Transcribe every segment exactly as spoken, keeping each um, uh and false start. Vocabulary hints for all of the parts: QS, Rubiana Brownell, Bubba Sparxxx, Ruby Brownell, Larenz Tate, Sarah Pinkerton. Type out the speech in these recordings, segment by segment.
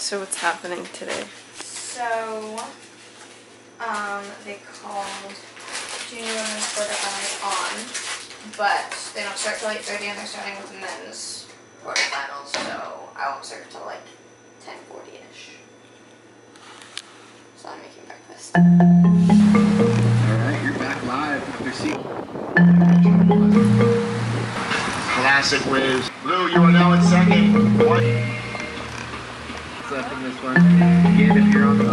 So what's happening today? So, um, they called junior women's quarterfinals on, but they don't start till eight thirty and they're starting with the men's quarterfinals, so I won't start till like ten forty-ish. So I'm making breakfast. Alright, you're back live. Have your seat. Classic waves. Blue, you are now in second. One. Left in this one. Again, if you're on the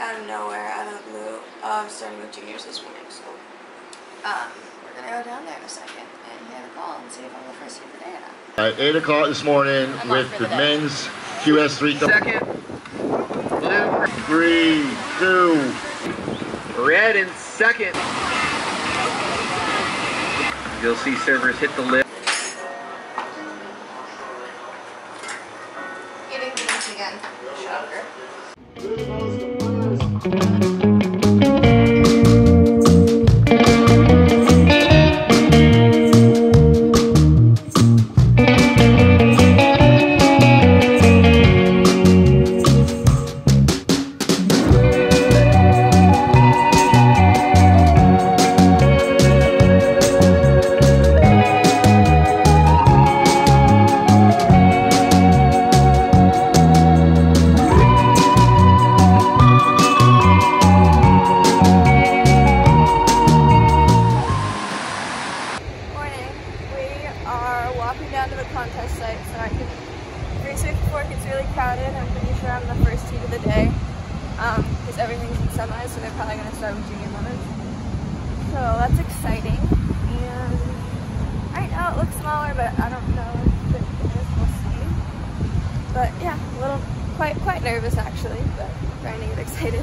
out of nowhere, out of the blue, um, starting with juniors this morning, so um, we're going to go down there in a second and get a call and see if I'm the first here today or not. All right, eight o'clock this morning I'm with the, the men's Q S three. Second, blue, three, two, red in second. You'll see servers hit the lip. Getting things again, shocker. Thank you. But yeah, a little, quite, quite nervous actually, but trying to get excited.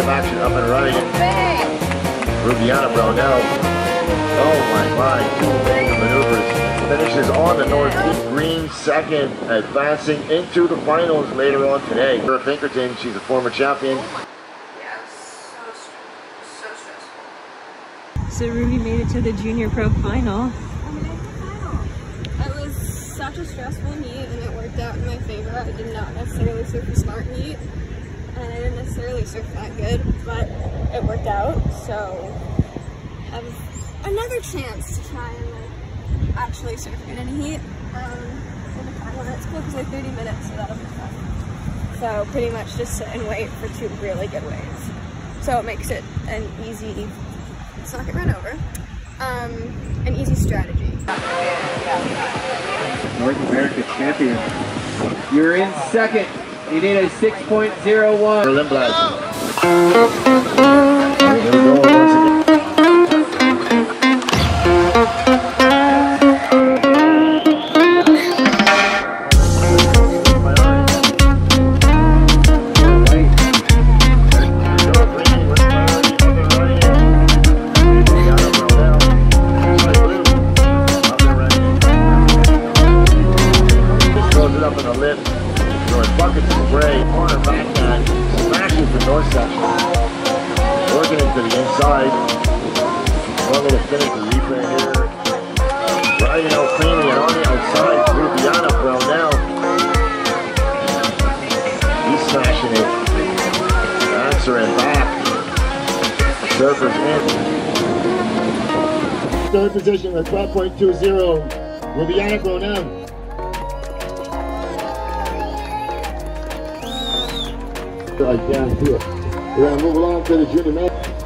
live action up and running. Rubiana Brownell. Oh my my, two major maneuvers. Finishes on the northeast green, second, advancing into the finals later on today. Sarah Pinkerton, she's a former champion. So Ruby made it to the junior pro final. I made it to the final. It was such a stressful meet and it worked out in my favor. I did not necessarily surf a smart meet and I didn't necessarily surf that good, but it worked out. So I have another chance to try and like, actually surf in any heat. Um, for the final, that's cool because like thirty minutes, so that'll be fun. So pretty much just sit and wait for two really good waves. So it makes it an easy. It's not get run over. Um, an easy strategy. North America champion. You're in second. You need a six point oh one. Berlin Blast. Up in the lip, throwing buckets of spray, corner backhand, smashes the north section, working into the inside. One way to finish the replay here. Riding out cleanly and on the outside, Rubiana Brownell. He's smashing it. Backs are in back. Surfers in. Third position with twelve point two oh, Rubiana Brownell. Right down here. We're going to move along to the junior match.